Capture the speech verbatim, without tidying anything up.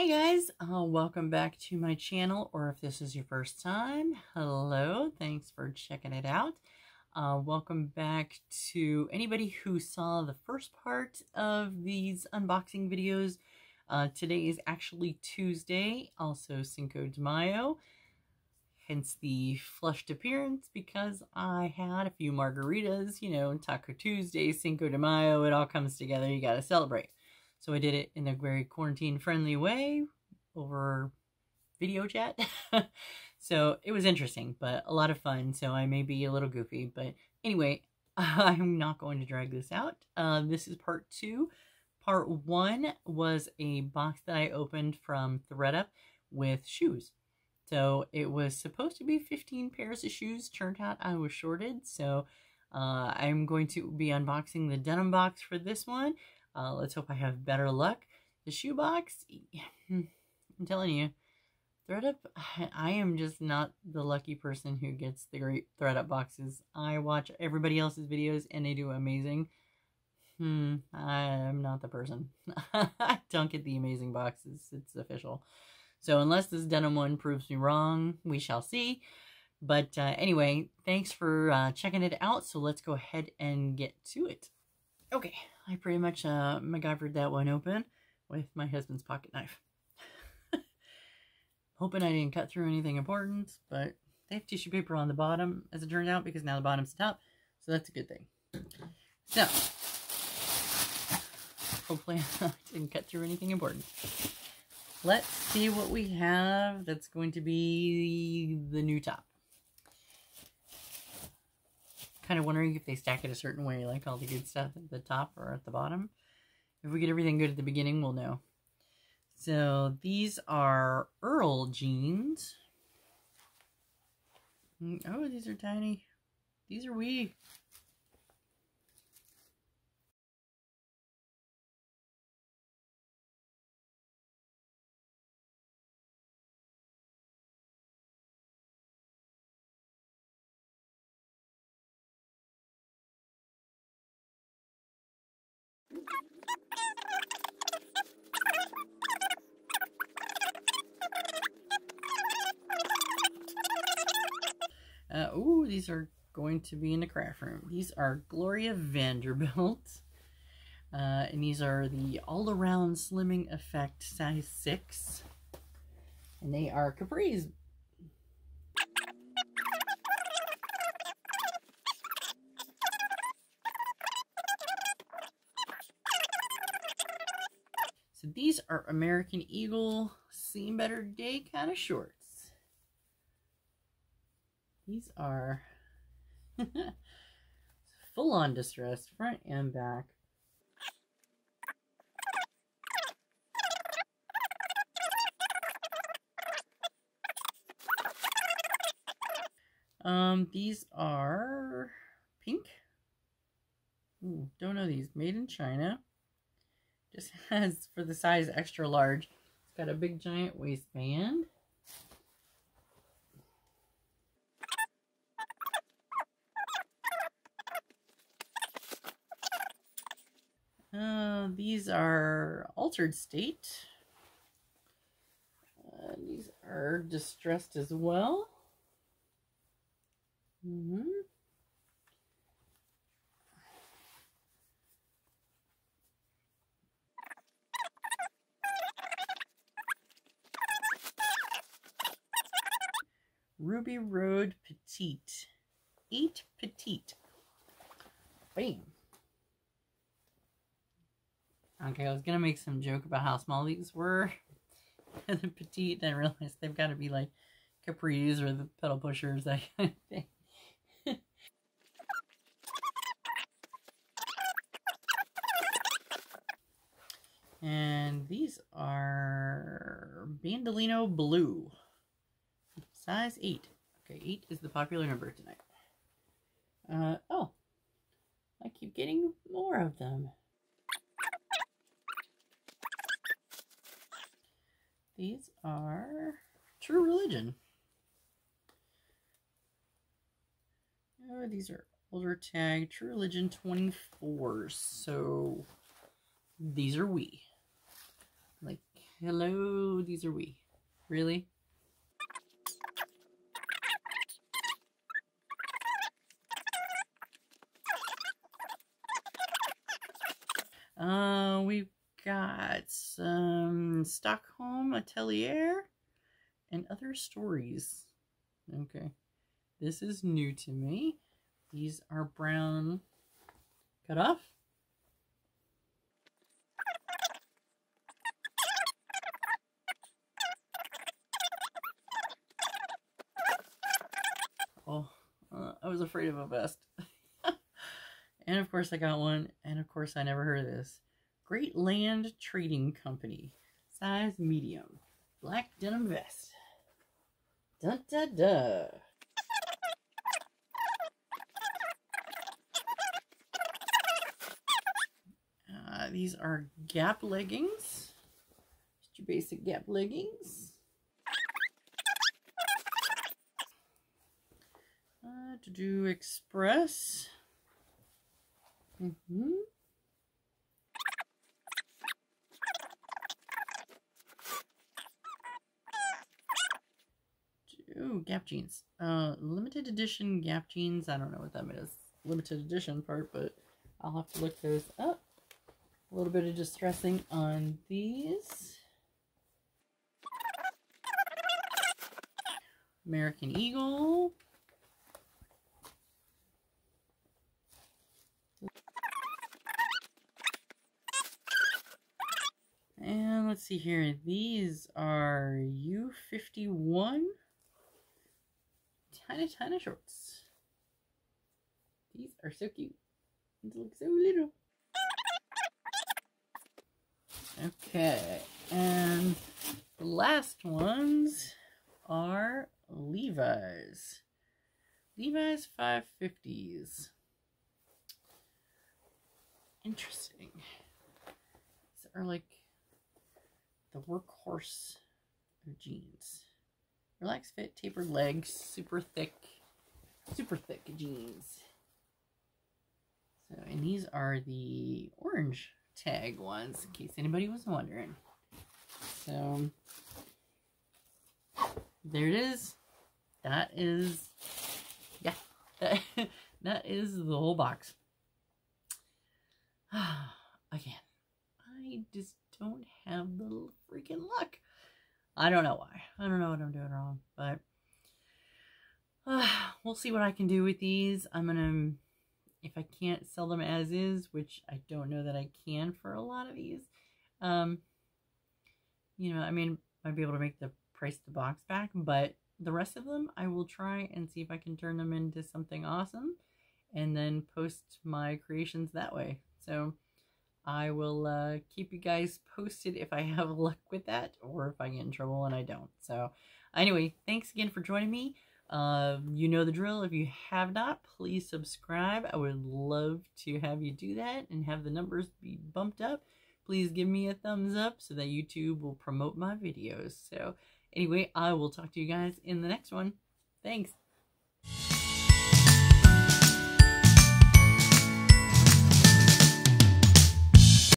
Hey guys, uh, welcome back to my channel, or if this is your first time, hello, thanks for checking it out. Uh, welcome back to anybody who saw the first part of these unboxing videos. Uh, today is actually Tuesday, also Cinco de Mayo, hence the flushed appearance because I had a few margaritas, you know, Taco Tuesday, Cinco de Mayo, it all comes together, you gotta celebrate. So I did it in a very quarantine-friendly way over video chat. So it was interesting, but a lot of fun. So I may be a little goofy, but anyway, I'm not going to drag this out. Uh, this is part two. Part one was a box that I opened from ThredUp with shoes. So it was supposed to be fifteen pairs of shoes. Turned out I was shorted. So uh, I'm going to be unboxing the denim box for this one. Uh, let's hope I have better luck. The shoebox, I'm telling you, ThredUp, I am just not the lucky person who gets the great ThredUp boxes. I watch everybody else's videos and they do amazing. Hmm, I'm not the person. I don't get the amazing boxes. It's official. So unless this denim one proves me wrong, we shall see. But uh, anyway, thanks for uh, checking it out. So let's go ahead and get to it. Okay, I pretty much uh, MacGyvered that one open with my husband's pocket knife. Hoping I didn't cut through anything important, but they have tissue paper on the bottom, as it turned out, because now the bottom's the top, so that's a good thing. So, hopefully I didn't cut through anything important. Let's see what we have that's going to be the new top. Kind of wondering if they stack it a certain way, like all the good stuff at the top or at the bottom. If we get everything good at the beginning, we'll know. So these are Earl jeans. Oh, these are tiny. These are wee. Uh, ooh, these are going to be in the craft room. These are Gloria Vanderbilt. Uh, and these are the all-around slimming effect size six. And they are capris. So these are American Eagle Seam Better Day kind of shorts. These are full-on distressed, front and back. Um, these are pink. Ooh, don't know these. Made in China. Just has, for the size, extra large. It's got a big giant waistband. Uh, these are Altered State. Uh, these are distressed as well. Mm-hmm. Ruby Road Petite. Eight Petite. Bam. Okay, I was going to make some joke about how small these were. And the petite, then I realized they've got to be like capris or the pedal pushers, that kind of thing. And these are Bandolino Blue. Size eight. Okay, eight is the popular number tonight. Uh, oh, I keep getting more of them. These are True Religion. Oh, these are older tag True Religion twenty-fours. So these are we. Like Hello, these are we. Really? Uh, we've got some Stockholm Atelier and Other Stories. Okay. This is new to me. These are brown cut off. Oh, uh, I was afraid of a vest. And of course I got one. And of course I never heard of this. Great Land Trading Company. Size medium. Black denim vest. Dun dun dun. Uh, these are Gap leggings. Just your basic Gap leggings. Uh, To Do Express. Mm-hmm. Ooh, Gap jeans. Uh, limited edition Gap jeans. I don't know what that means. Limited edition part, but I'll have to look those up. A little bit of distressing on these. American Eagle. And let's see here. These are U fifty-one. Tiny, tiny shorts. These are so cute. They look so little. Okay, and the last ones are Levi's. Levi's five fifties. Interesting. These are like the workhorse of jeans. Relaxed fit, tapered legs, super thick, super thick jeans. So, and these are the orange tag ones, in case anybody was wondering. So, there it is. That is, yeah, that, that is the whole box. Again, I just don't have the freaking luck. I don't know why. I don't know what I'm doing wrong, but uh, we'll see what I can do with these. I'm going to, if I can't sell them as is, which I don't know that I can for a lot of these, um, you know, I mean, I'd be able to make the price of the box back, but the rest of them, I will try and see if I can turn them into something awesome and then post my creations that way. So I will uh, keep you guys posted if I have luck with that or if I get in trouble and I don't. So anyway, thanks again for joining me. Uh, you know the drill. If you have not, please subscribe. I would love to have you do that and have the numbers be bumped up. Please give me a thumbs up so that YouTube will promote my videos. So anyway, I will talk to you guys in the next one. Thanks.